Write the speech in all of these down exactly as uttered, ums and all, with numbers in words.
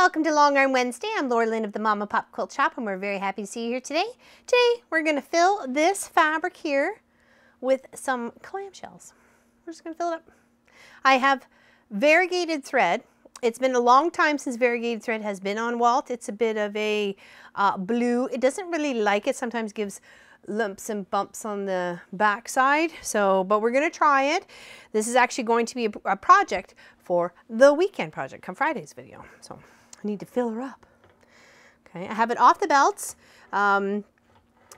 Welcome to Long Arm Wednesday. I'm Laurel Lynn of the Mama Pop Quilt Shop, and we're very happy to see you here today. Today we're going to fill this fabric here with some clamshells. We're just going to fill it up. I have variegated thread. It's been a long time since variegated thread has been on Walt. It's a bit of a uh, blue. It doesn't really like it. Sometimes gives lumps and bumps on the back side. So, but we're going to try it. This is actually going to be a, a project for the weekend project, come Friday's video. So I need to fill her up. Okay, I have it off the belts. Um,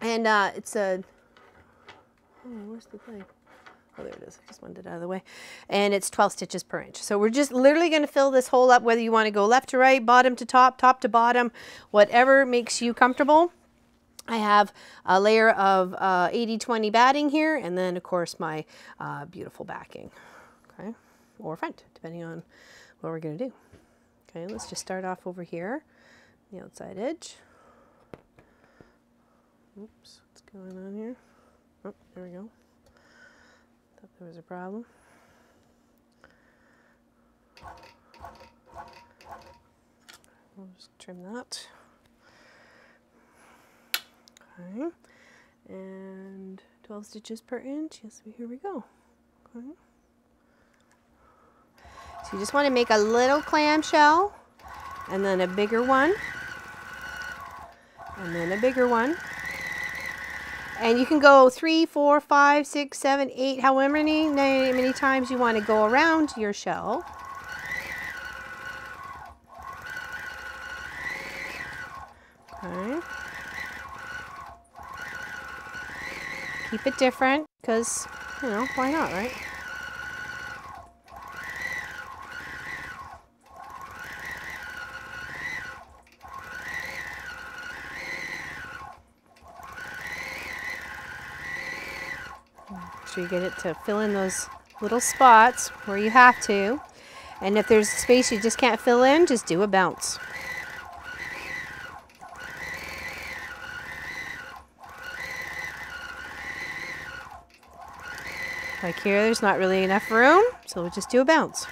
and uh, it's a, oh, where's the thing? Oh, there it is. I just wanted it out of the way. And it's twelve stitches per inch. So we're just literally going to fill this hole up, whether you want to go left to right, bottom to top, top to bottom, whatever makes you comfortable. I have a layer of uh, eighty twenty batting here, and then of course my uh, beautiful backing, okay, or front, depending on what we're going to do. Okay, let's just start off over here, the outside edge. Oops, what's going on here? Oh, there we go. Thought there was a problem. We'll just trim that. Okay. And twelve stitches per inch. Yes, here we go. Okay. So you just want to make a little clamshell, and then a bigger one, and then a bigger one. And you can go three, four, five, six, seven, eight, however many, many times you want to go around your shell. Okay. Keep it different, because, you know, why not, right? Make sure you get it to fill in those little spots where you have to. And if there's space you just can't fill in, just do a bounce. Like here, there's not really enough room, so we'll just do a bounce.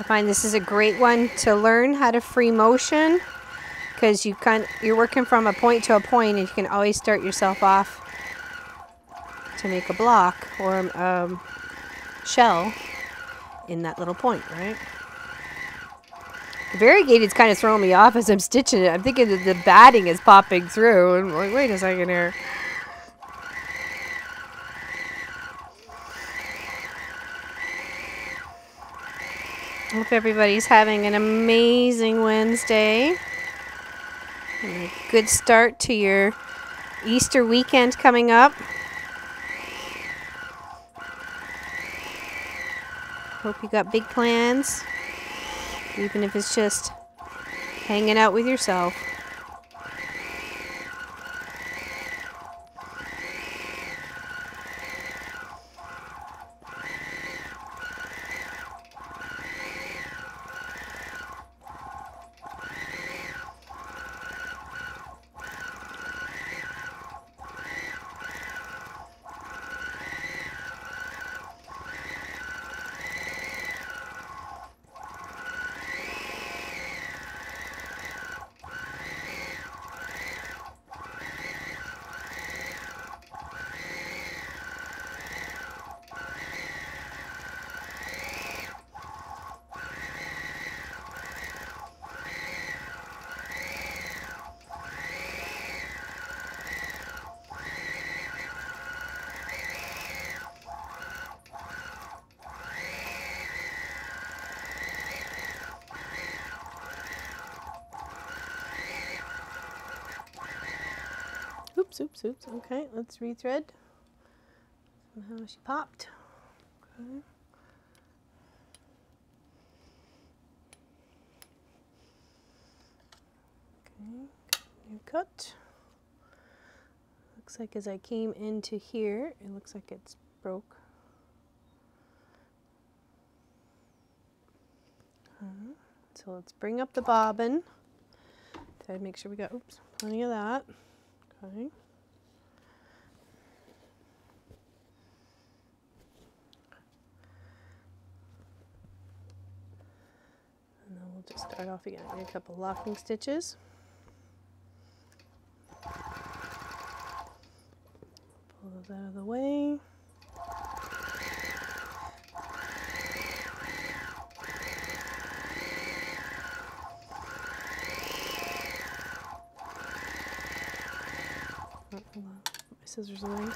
I find this is a great one to learn how to free motion, because you can, you're working from a point to a point, and you can always start yourself off to make a block or a um, shell in that little point, right? The variegated's kind of throwing me off as I'm stitching it. I'm thinking that the batting is popping through, and I'm like, wait a second here. I hope everybody's having an amazing Wednesday. And a good start to your Easter weekend coming up. Hope you got big plans, even if it's just hanging out with yourself. Oops, oops, oops. Okay, let's rethread. Somehow she popped. Okay. Okay, new cut. Looks like as I came into here, it looks like it's broke. Okay. So let's bring up the bobbin. So I make sure we got, oops, plenty of that. Okay. And then we'll just start off again with a couple locking stitches. Pull those out of the way. Oh, hold on, my scissors away.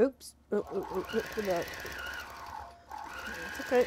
Oops, oh, oh, oh, look for that. It's okay.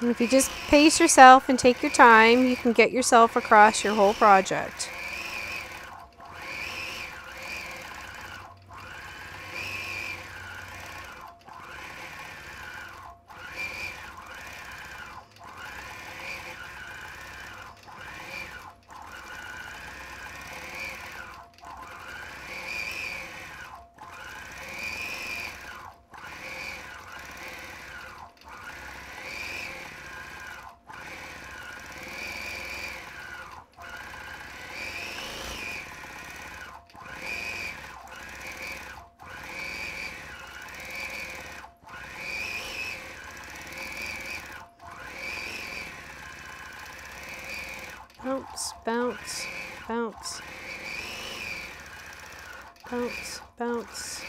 And if you just pace yourself and take your time, you can get yourself across your whole project. Bounce, bounce, bounce, bounce, bounce.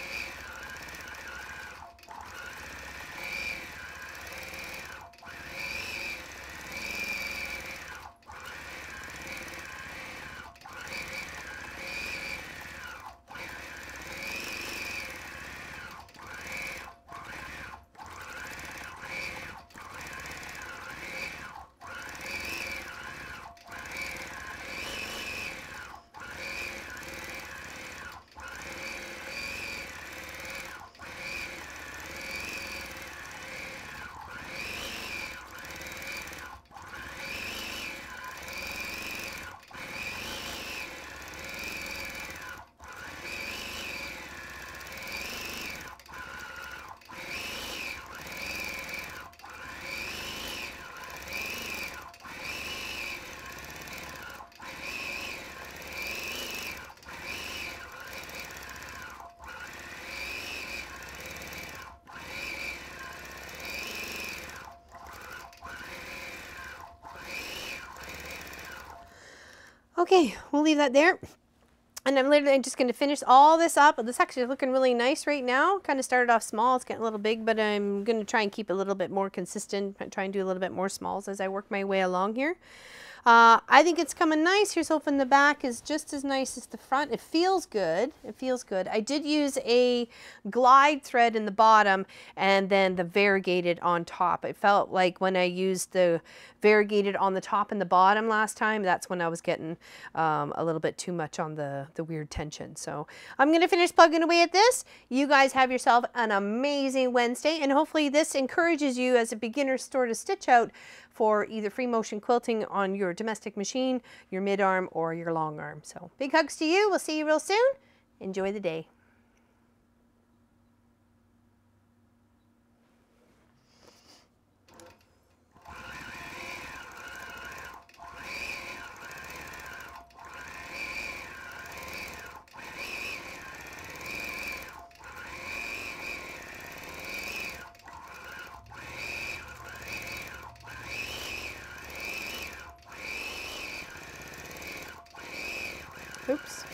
Okay, we'll leave that there. And I'm literally just going to finish all this up. This actually is looking really nice right now. Kind of started off small. It's getting a little big, but I'm going to try and keep it a little bit more consistent. Try and do a little bit more smalls as I work my way along here. Uh, I think it's coming nice. Here's hoping the back is just as nice as the front. It feels good. It feels good. I did use a glide thread in the bottom and then the variegated on top. It felt like when I used the variegated on the top and the bottom last time, that's when I was getting um, a little bit too much on the, the weird tension. So I'm going to finish plugging away at this. You guys have yourself an amazing Wednesday, and hopefully this encourages you as a beginner sort of stitch out for either free motion quilting on your domestic machine, your mid arm, or your long arm. So big hugs to you. We'll see you real soon. Enjoy the day. Oops.